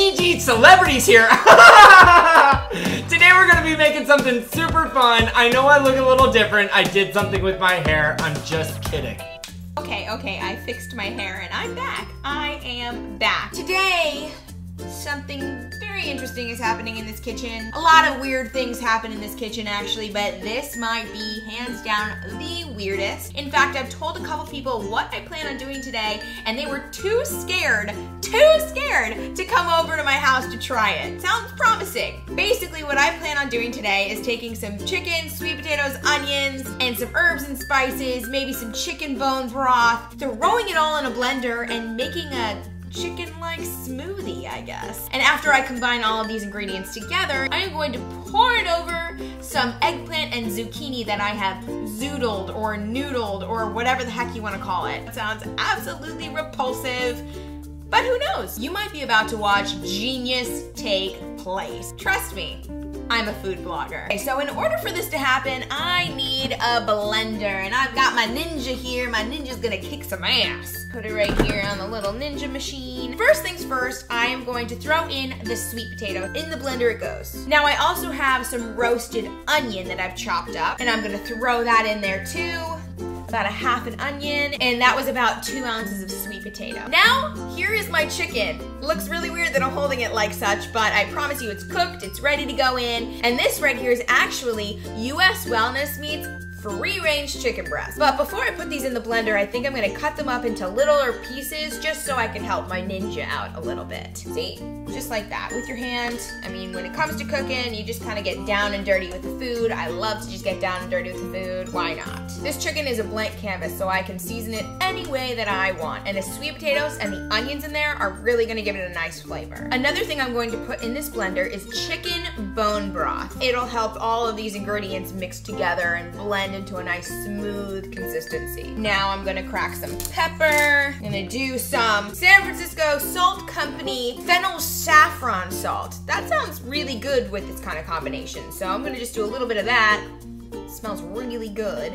GiGi Eats Celebrities here. Today we're gonna be making something super fun. I know I look a little different. I did something with my hair. I'm just kidding. Okay, I fixed my hair and I'm back. I am back. Today, something very interesting is happening in this kitchen. A lot of weird things happen in this kitchen actually, but this might be hands down the weirdest. In fact, I've told a couple people what I plan on doing today and they were too scared to come over to my house to try it. Sounds promising. Basically, what I plan on doing today is taking some chicken, sweet potatoes, onions, and some herbs and spices, maybe some chicken bone broth, throwing it all in a blender and making a chicken-like smoothie, I guess. And after I combine all of these ingredients together, I am going to pour it over some eggplant and zucchini that I have zoodled or noodled or whatever the heck you want to call it. It sounds absolutely repulsive, but who knows? You might be about to watch genius take place. Trust me. I'm a food blogger. Okay, so in order for this to happen, I need a blender, and I've got my Ninja here. My Ninja's gonna kick some ass. Put it right here on the little Ninja machine. First things first, I am going to throw in the sweet potato. In the blender it goes. Now I also have some roasted onion that I've chopped up, and I'm gonna throw that in there too. About a half an onion, and that was about 2 ounces of sweet potato. Now, here is my chicken. Looks really weird that I'm holding it like such, but I promise you it's cooked, it's ready to go in, and this right here is actually US Wellness Meats free-range chicken breasts. But before I put these in the blender, I think I'm gonna cut them up into littler pieces just so I can help my Ninja out a little bit. See? Just like that, with your hand. I mean, when it comes to cooking, you just kinda get down and dirty with the food. I love to just get down and dirty with the food. Why not? This chicken is a blank canvas, so I can season it any way that I want. And the sweet potatoes and the onions in there are really gonna give it a nice flavor. Another thing I'm going to put in this blender is chicken bone broth. It'll help all of these ingredients mix together and blend into a nice smooth consistency. Now I'm gonna crack some pepper. I'm gonna do some San Francisco Salt Company Fennel Saffron Salt. That sounds really good with this kind of combination. So I'm gonna just do a little bit of that. It smells really good.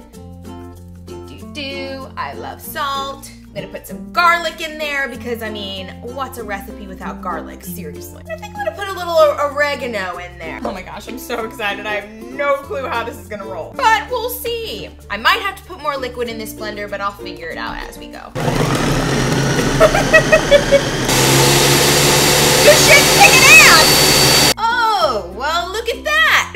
I love salt. I'm gonna put some garlic in there because, I mean, what's a recipe without garlic? Seriously. I think I'm gonna put a little oregano in there. Oh my gosh, I'm so excited. I have no clue how this is gonna roll, but we'll see. I might have to put more liquid in this blender, but I'll figure it out as we go. This shit's kicking ass! Oh, well, look at that.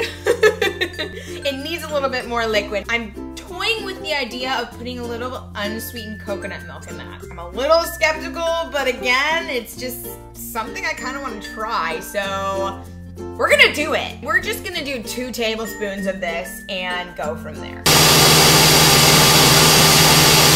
It needs a little bit more liquid. I'm toying with the idea of putting a little unsweetened coconut milk in that. I'm a little skeptical, but again, it's just something I kind of want to try, so we're gonna do it. We're just gonna do 2 tablespoons of this and go from there.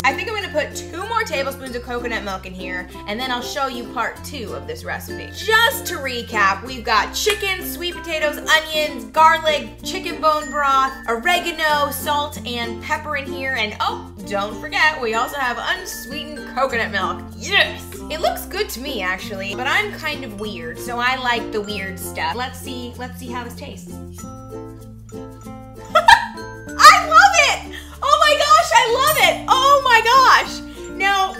I think I'm gonna put 2 more tablespoons of coconut milk in here, and then I'll show you part 2 of this recipe. Just to recap, we've got chicken, sweet potatoes, onions, garlic, chicken bone broth, oregano, salt, and pepper in here, and oh, don't forget, we also have unsweetened coconut milk. Yes! It looks good to me, actually, but I'm kind of weird, so I like the weird stuff. Let's see how this tastes. I love it! Oh my gosh, I love it! Oh my gosh! Now,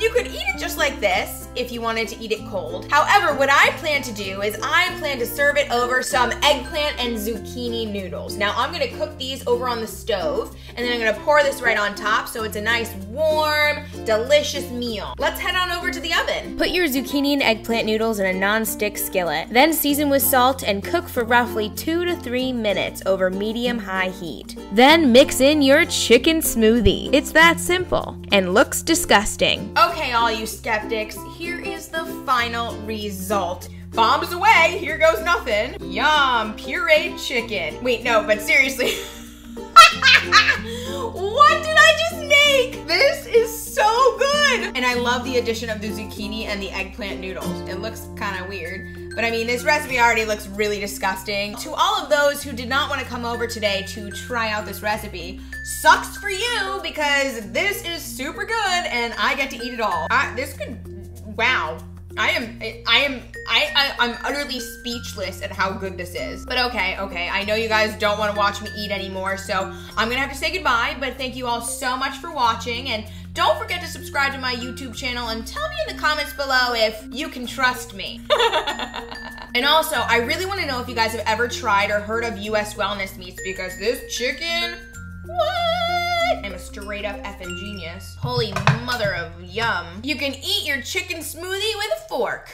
you could eat it just like this if you wanted to eat it cold. However, what I plan to do is I plan to serve it over some eggplant and zucchini noodles. Now, I'm gonna cook these over on the stove, and then I'm gonna pour this right on top so it's a nice, warm, delicious meal. Let's head on over to the oven. Put your zucchini and eggplant noodles in a non-stick skillet, then season with salt and cook for roughly 2 to 3 minutes over medium-high heat. Then mix in your chicken smoothie. It's that simple and looks disgusting. Okay, all you skeptics, here is the final result. Bombs away, here goes nothing. Yum, pureed chicken. Wait, no, but seriously. What did I just make? This is so good. And I love the addition of the zucchini and the eggplant noodles. It looks kind of weird, but I mean, this recipe already looks really disgusting. To all of those who did not want to come over today to try out this recipe, sucks for you because this is super good and I get to eat it all. Wow, I'm utterly speechless at how good this is. But okay, I know you guys don't want to watch me eat anymore, so I'm gonna have to say goodbye, but thank you all so much for watching, and Don't forget to subscribe to my YouTube channel and tell me in the comments below if you can trust me. And also, I really want to know if you guys have ever tried or heard of US Wellness Meats, because this chicken, what? I'm a straight up effing genius. Holy mother of yum. You can eat your chicken smoothie with a fork.